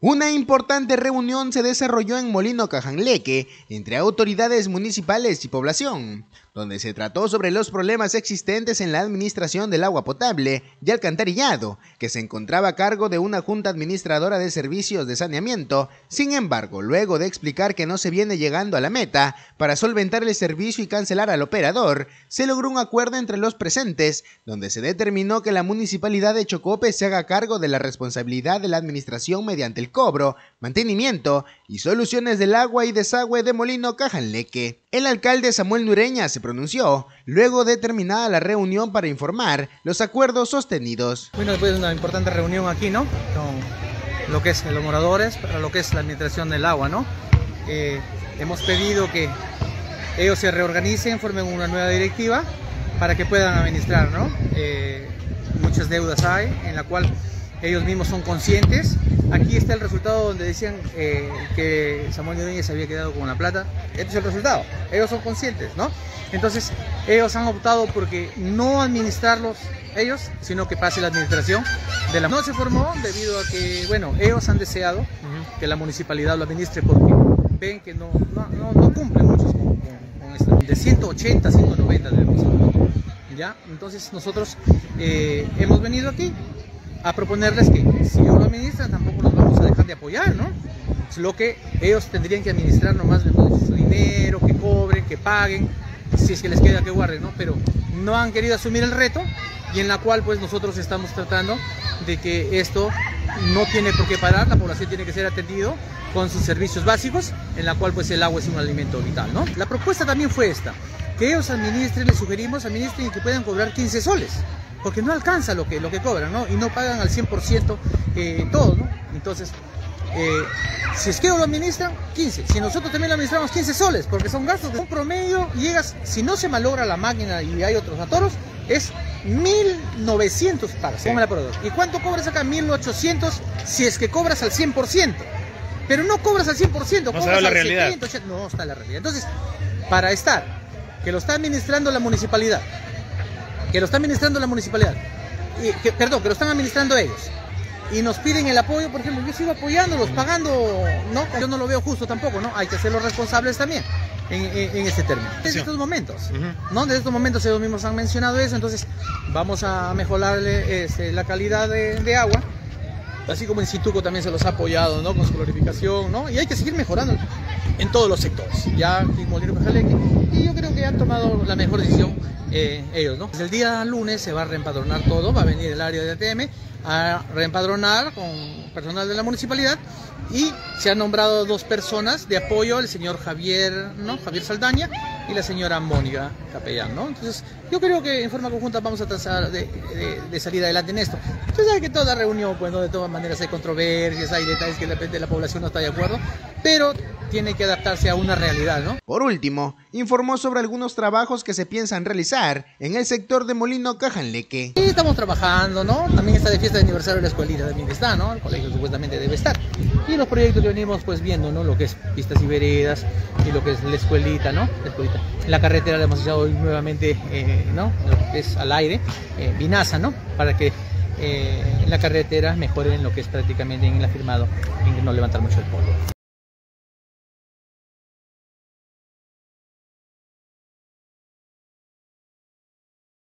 Una importante reunión se desarrolló en Molino Cajanleque entre autoridades municipales y población, donde se trató sobre los problemas existentes en la administración del agua potable y alcantarillado, que se encontraba a cargo de una junta administradora de servicios de saneamiento. Sin embargo, luego de explicar que no se viene llegando a la meta para solventar el servicio y cancelar al operador, se logró un acuerdo entre los presentes, donde se determinó que la Municipalidad de Chocope se haga cargo de la responsabilidad de la administración mediante el cobro, mantenimiento y soluciones del agua y desagüe de Molino Cajanleque. El alcalde Samuel Nureña se pronunció luego de terminada la reunión para informar los acuerdos sostenidos. Bueno, después de una importante reunión aquí, ¿no? Con lo que es los moradores, para lo que es la administración del agua, ¿no? Hemos pedido que ellos se reorganicen, formen una nueva directiva para que puedan administrar, ¿no? Muchas deudas hay, en la cual ellos mismos son conscientes. Aquí está el resultado donde decían que Samuel Nureña se había quedado con la plata. Este es el resultado, ellos son conscientes, ¿no? Entonces, ellos han optado porque no administrarlos ellos, sino que pase la administración de la... No se formó debido a que, bueno, ellos han deseado que la municipalidad lo administre porque ven que no cumplen muchos con esto. De 180 a 190 debemos hablar, ¿ya? Entonces, nosotros hemos venido aquí a proponerles que si ellos lo administran tampoco los vamos a dejar de apoyar, ¿no? Es lo que ellos tendrían que administrar nomás de su dinero, que cobren, que paguen, si es que les queda que guarden, ¿no? Pero no han querido asumir el reto y en la cual pues nosotros estamos tratando de que esto no tiene por qué parar, la población tiene que ser atendido con sus servicios básicos, en la cual pues el agua es un alimento vital, ¿no? La propuesta también fue esta, que ellos administren, les sugerimos administren y que puedan cobrar 15 soles. Porque no alcanza lo que cobran, ¿no? Y no pagan al 100% todo, ¿no? Entonces, si es que lo administran, 15. Si nosotros también lo administramos, 15 soles, porque son gastos de un promedio. Llegas, si no se malogra la máquina y hay otros atoros, es 1.900 para. Sí. ¿Y cuánto cobras acá? 1.800 si es que cobras al 100%. Pero no cobras al 100%, no cobras al 70%. No está la realidad. Entonces, para estar, que lo está administrando la municipalidad, que lo están administrando ellos y nos piden el apoyo, por ejemplo, yo sigo apoyándolos, pagando, ¿no? Yo no lo veo justo tampoco, ¿no? Hay que ser los responsables también en este término. Desde estos momentos, ¿no? Desde estos momentos ellos mismos han mencionado eso, entonces vamos a mejorarle la calidad de agua, así como en Situco también se los ha apoyado, ¿no? Con su glorificación, ¿no? Y hay que seguir mejorando en todos los sectores, ya en Molino Cajanleque, y yo creo que han tomado la mejor decisión ellos, ¿no? Desde el día lunes se va a reempadronar todo, va a venir el área de ATM a reempadronar con personal de la municipalidad y se han nombrado dos personas de apoyo, el señor Javier, ¿no? Javier Saldaña y la señora Mónica Capellán, ¿no? Entonces, yo creo que en forma conjunta vamos a tratar de salir adelante en esto. Usted sabe que toda reunión, pues, ¿no? De todas maneras hay controversias, hay detalles que de repente la población no está de acuerdo, pero tiene que adaptarse a una realidad, ¿no? Por último, informó sobre algunos trabajos que se piensan realizar en el sector de Molino Cajanleque. Sí, estamos trabajando, ¿no? También está de fiesta de aniversario de la escuelita, también está, ¿no? El colegio supuestamente debe estar. Y los proyectos que venimos pues viendo, ¿no? Lo que es pistas y veredas y lo que es la escuelita, ¿no? La escuelita. La carretera la hemos echado hoy nuevamente, ¿no? Lo que es al aire, Vinaza, ¿no? Para que la carretera mejore en lo que es prácticamente en el afirmado, en no levantar mucho el polvo.